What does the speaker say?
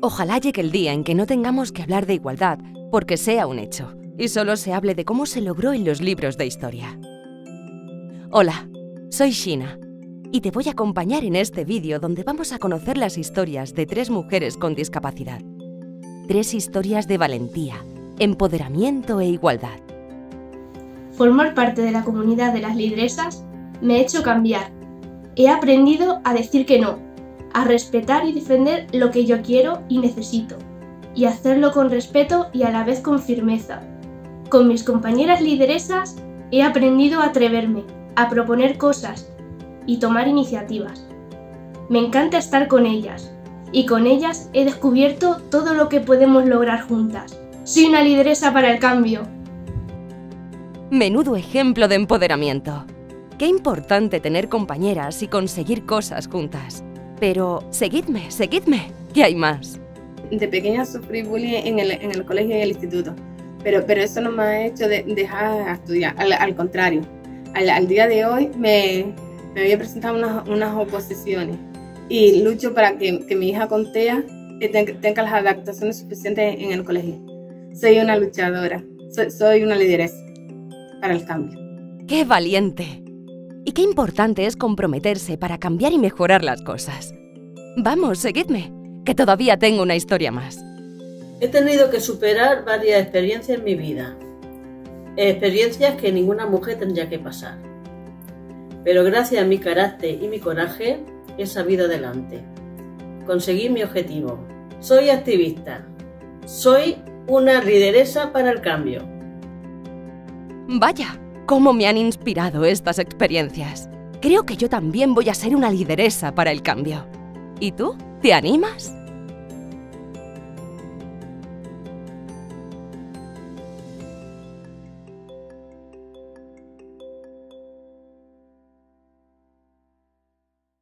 Ojalá llegue el día en que no tengamos que hablar de igualdad, porque sea un hecho, y solo se hable de cómo se logró en los libros de historia. Hola, soy Xina, y te voy a acompañar en este vídeo donde vamos a conocer las historias de 3 mujeres con discapacidad. 3 historias de valentía, empoderamiento e igualdad. Formar parte de la comunidad de las lideresas me ha hecho cambiar. He aprendido a decir que no, a respetar y defender lo que yo quiero y necesito, y hacerlo con respeto y a la vez con firmeza. Con mis compañeras lideresas he aprendido a atreverme, a proponer cosas y tomar iniciativas. Me encanta estar con ellas, y con ellas he descubierto todo lo que podemos lograr juntas. ¡Soy una lideresa para el cambio! Menudo ejemplo de empoderamiento. Qué importante tener compañeras y conseguir cosas juntas. Pero seguidme, que hay más. De pequeña sufrí bullying en el colegio y en el instituto, pero eso no me ha hecho dejar de estudiar, al contrario. Al día de hoy me había presentado unas oposiciones y lucho para que mi hija con TEA tenga las adaptaciones suficientes en el colegio. Soy una luchadora, soy una lideresa para el cambio. ¡Qué valiente! Y qué importante es comprometerse para cambiar y mejorar las cosas. Vamos, seguidme, que todavía tengo una historia más. He tenido que superar varias experiencias en mi vida. Experiencias que ninguna mujer tendría que pasar. Pero gracias a mi carácter y mi coraje, he sabido adelante. Conseguí mi objetivo. Soy activista. Soy una lideresa para el cambio. Vaya. ¿Cómo me han inspirado estas experiencias? Creo que yo también voy a ser una lideresa para el cambio. ¿Y tú? ¿Te animas?